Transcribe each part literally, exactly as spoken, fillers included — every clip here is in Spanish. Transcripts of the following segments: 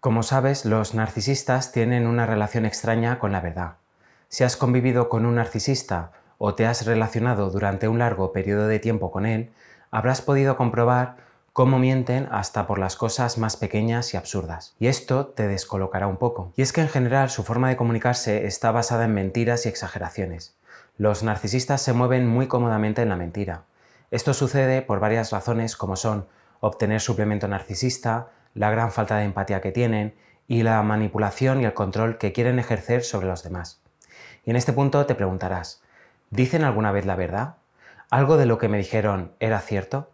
Como sabes, los narcisistas tienen una relación extraña con la verdad. Si has convivido con un narcisista o te has relacionado durante un largo periodo de tiempo con él, habrás podido comprobar cómo mienten hasta por las cosas más pequeñas y absurdas. Y esto te descolocará un poco. Y es que en general su forma de comunicarse está basada en mentiras y exageraciones. Los narcisistas se mueven muy cómodamente en la mentira. Esto sucede por varias razones, como son obtener suplemento narcisista, la gran falta de empatía que tienen y la manipulación y el control que quieren ejercer sobre los demás. Y en este punto te preguntarás, ¿dicen alguna vez la verdad? ¿Algo de lo que me dijeron era cierto?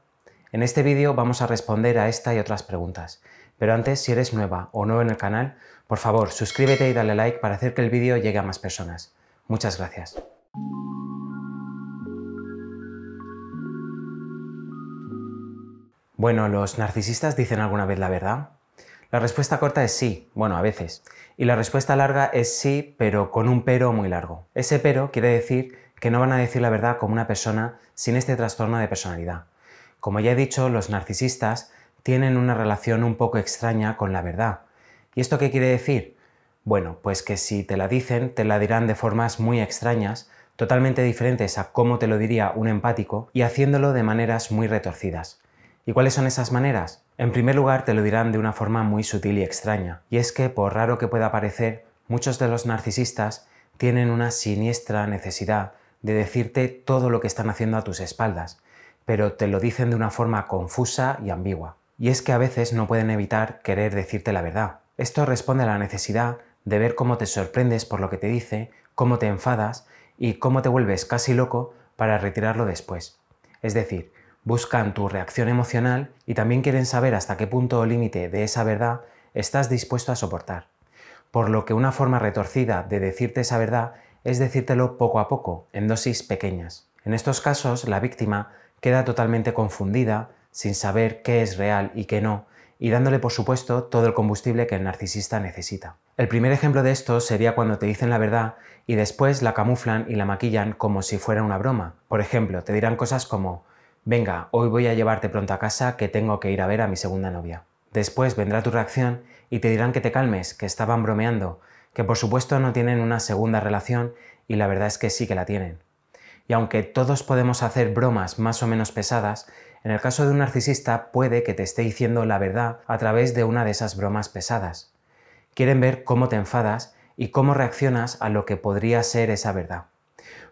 En este vídeo vamos a responder a esta y otras preguntas, pero antes, si eres nueva o nuevo en el canal, por favor suscríbete y dale like para hacer que el vídeo llegue a más personas. Muchas gracias. Bueno, ¿los narcisistas dicen alguna vez la verdad? La respuesta corta es sí, bueno, a veces. Y la respuesta larga es sí, pero con un pero muy largo. Ese pero quiere decir que no van a decir la verdad como una persona sin este trastorno de personalidad. Como ya he dicho, los narcisistas tienen una relación un poco extraña con la verdad. ¿Y esto qué quiere decir? Bueno, pues que si te la dicen, te la dirán de formas muy extrañas, totalmente diferentes a cómo te lo diría un empático, y haciéndolo de maneras muy retorcidas. ¿Y cuáles son esas maneras? En primer lugar, te lo dirán de una forma muy sutil y extraña, y es que, por raro que pueda parecer, muchos de los narcisistas tienen una siniestra necesidad de decirte todo lo que están haciendo a tus espaldas, pero te lo dicen de una forma confusa y ambigua. Y es que a veces no pueden evitar querer decirte la verdad. Esto responde a la necesidad de ver cómo te sorprendes por lo que te dice, cómo te enfadas y cómo te vuelves casi loco para retirarlo después. Es decir, buscan tu reacción emocional y también quieren saber hasta qué punto o límite de esa verdad estás dispuesto a soportar. Por lo que una forma retorcida de decirte esa verdad es decírtelo poco a poco, en dosis pequeñas. En estos casos, la víctima queda totalmente confundida, sin saber qué es real y qué no, y dándole, por supuesto, todo el combustible que el narcisista necesita. El primer ejemplo de esto sería cuando te dicen la verdad y después la camuflan y la maquillan como si fuera una broma. Por ejemplo, te dirán cosas como: venga, hoy voy a llevarte pronto a casa que tengo que ir a ver a mi segunda novia. Después vendrá tu reacción y te dirán que te calmes, que estaban bromeando, que por supuesto no tienen una segunda relación y la verdad es que sí que la tienen. Y aunque todos podemos hacer bromas más o menos pesadas, en el caso de un narcisista puede que te esté diciendo la verdad a través de una de esas bromas pesadas. Quieren ver cómo te enfadas y cómo reaccionas a lo que podría ser esa verdad.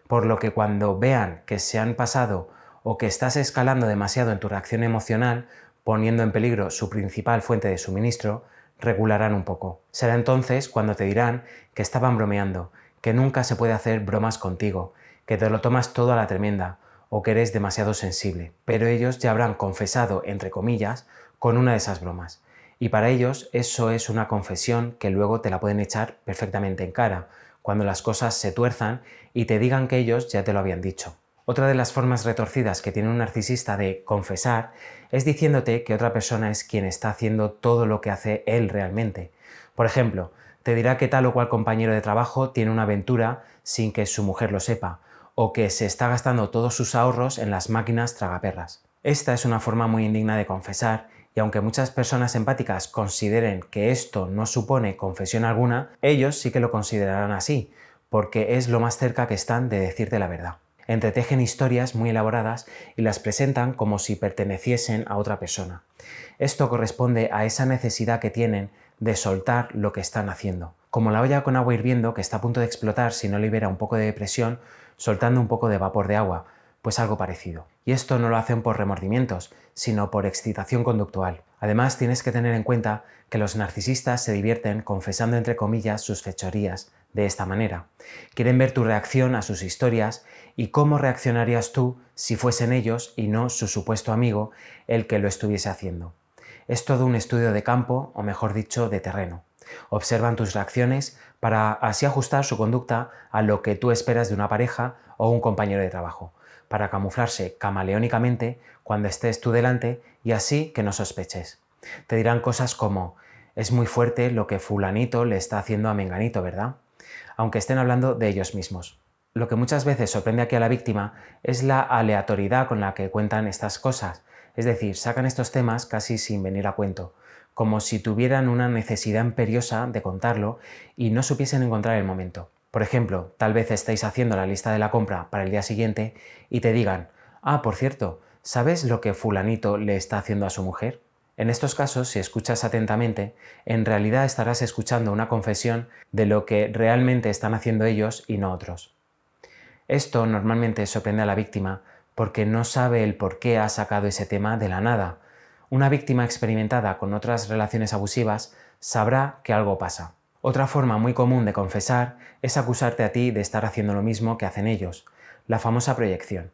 Por lo que cuando vean que se han pasado o que estás escalando demasiado en tu reacción emocional, poniendo en peligro su principal fuente de suministro, regularán un poco. Será entonces cuando te dirán que estaban bromeando, que nunca se puede hacer bromas contigo, que te lo tomas todo a la tremenda o que eres demasiado sensible. Pero ellos ya habrán confesado, entre comillas, con una de esas bromas. Y para ellos eso es una confesión que luego te la pueden echar perfectamente en cara, cuando las cosas se tuerzan y te digan que ellos ya te lo habían dicho. Otra de las formas retorcidas que tiene un narcisista de confesar es diciéndote que otra persona es quien está haciendo todo lo que hace él realmente. Por ejemplo, te dirá que tal o cual compañero de trabajo tiene una aventura sin que su mujer lo sepa, o que se está gastando todos sus ahorros en las máquinas tragaperras. Esta es una forma muy indigna de confesar, y aunque muchas personas empáticas consideren que esto no supone confesión alguna, ellos sí que lo considerarán así, porque es lo más cerca que están de decirte la verdad. Entretejen historias muy elaboradas y las presentan como si perteneciesen a otra persona. Esto corresponde a esa necesidad que tienen de soltar lo que están haciendo. Como la olla con agua hirviendo que está a punto de explotar si no libera un poco de presión, soltando un poco de vapor de agua, pues algo parecido. Y esto no lo hacen por remordimientos, sino por excitación conductual. Además, tienes que tener en cuenta que los narcisistas se divierten confesando entre comillas sus fechorías de esta manera. Quieren ver tu reacción a sus historias y cómo reaccionarías tú si fuesen ellos y no su supuesto amigo el que lo estuviese haciendo. Es todo un estudio de campo, o mejor dicho, de terreno. Observan tus reacciones para así ajustar su conducta a lo que tú esperas de una pareja o un compañero de trabajo, para camuflarse camaleónicamente cuando estés tú delante y así que no sospeches. Te dirán cosas como: es muy fuerte lo que fulanito le está haciendo a menganito, ¿verdad?, aunque estén hablando de ellos mismos. Lo que muchas veces sorprende aquí a la víctima es la aleatoriedad con la que cuentan estas cosas, es decir, sacan estos temas casi sin venir a cuento, como si tuvieran una necesidad imperiosa de contarlo y no supiesen encontrar el momento. Por ejemplo, tal vez estéis haciendo la lista de la compra para el día siguiente y te digan, ah, por cierto, ¿sabes lo que fulanito le está haciendo a su mujer? En estos casos, si escuchas atentamente, en realidad estarás escuchando una confesión de lo que realmente están haciendo ellos y no otros. Esto normalmente sorprende a la víctima porque no sabe el por qué ha sacado ese tema de la nada. Una víctima experimentada con otras relaciones abusivas sabrá que algo pasa. Otra forma muy común de confesar es acusarte a ti de estar haciendo lo mismo que hacen ellos, la famosa proyección.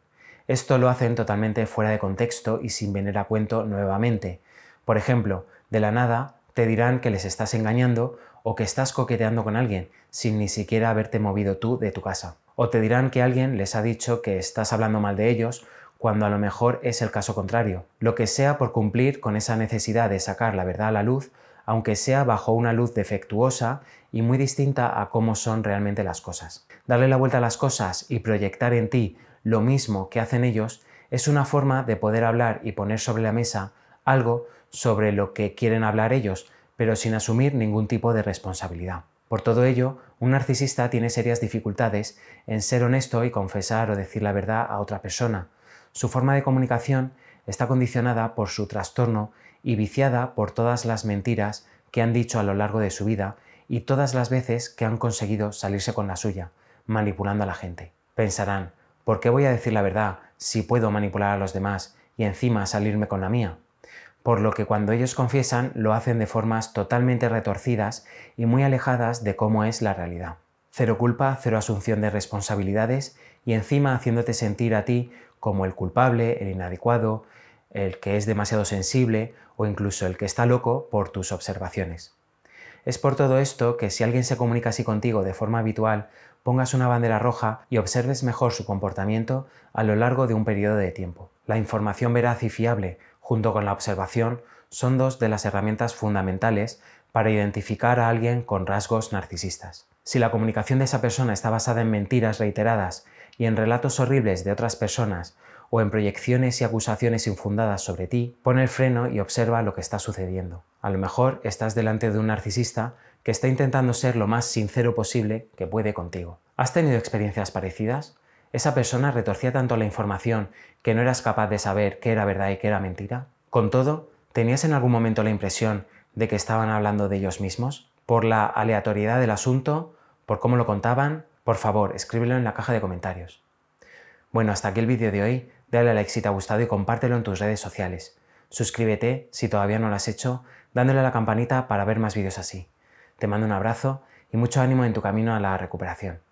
Esto lo hacen totalmente fuera de contexto y sin venir a cuento nuevamente. Por ejemplo, de la nada te dirán que les estás engañando o que estás coqueteando con alguien, sin ni siquiera haberte movido tú de tu casa. O te dirán que alguien les ha dicho que estás hablando mal de ellos, cuando a lo mejor es el caso contrario. Lo que sea por cumplir con esa necesidad de sacar la verdad a la luz, aunque sea bajo una luz defectuosa y muy distinta a cómo son realmente las cosas. Darle la vuelta a las cosas y proyectar en ti lo mismo que hacen ellos es una forma de poder hablar y poner sobre la mesa algo sobre lo que quieren hablar ellos, pero sin asumir ningún tipo de responsabilidad. Por todo ello, un narcisista tiene serias dificultades en ser honesto y confesar o decir la verdad a otra persona. Su forma de comunicación está condicionada por su trastorno y viciada por todas las mentiras que han dicho a lo largo de su vida y todas las veces que han conseguido salirse con la suya, manipulando a la gente. Pensarán, ¿por qué voy a decir la verdad si puedo manipular a los demás y encima salirme con la mía? Por lo que cuando ellos confiesan lo hacen de formas totalmente retorcidas y muy alejadas de cómo es la realidad. Cero culpa, cero asunción de responsabilidades y encima haciéndote sentir a ti como el culpable, el inadecuado, el que es demasiado sensible o incluso el que está loco por tus observaciones. Es por todo esto que si alguien se comunica así contigo de forma habitual, pongas una bandera roja y observes mejor su comportamiento a lo largo de un periodo de tiempo. La información veraz y fiable, junto con la observación, son dos de las herramientas fundamentales para identificar a alguien con rasgos narcisistas. Si la comunicación de esa persona está basada en mentiras reiteradas y en relatos horribles de otras personas, o en proyecciones y acusaciones infundadas sobre ti, pon el freno y observa lo que está sucediendo. A lo mejor estás delante de un narcisista que está intentando ser lo más sincero posible que puede contigo. ¿Has tenido experiencias parecidas? ¿Esa persona retorcía tanto la información que no eras capaz de saber qué era verdad y qué era mentira? Con todo, ¿tenías en algún momento la impresión de que estaban hablando de ellos mismos? ¿Por la aleatoriedad del asunto? ¿Por cómo lo contaban? Por favor, escríbelo en la caja de comentarios. Bueno, hasta aquí el vídeo de hoy. Dale a like si te ha gustado y compártelo en tus redes sociales. Suscríbete si todavía no lo has hecho, dándole a la campanita para ver más vídeos así. Te mando un abrazo y mucho ánimo en tu camino a la recuperación.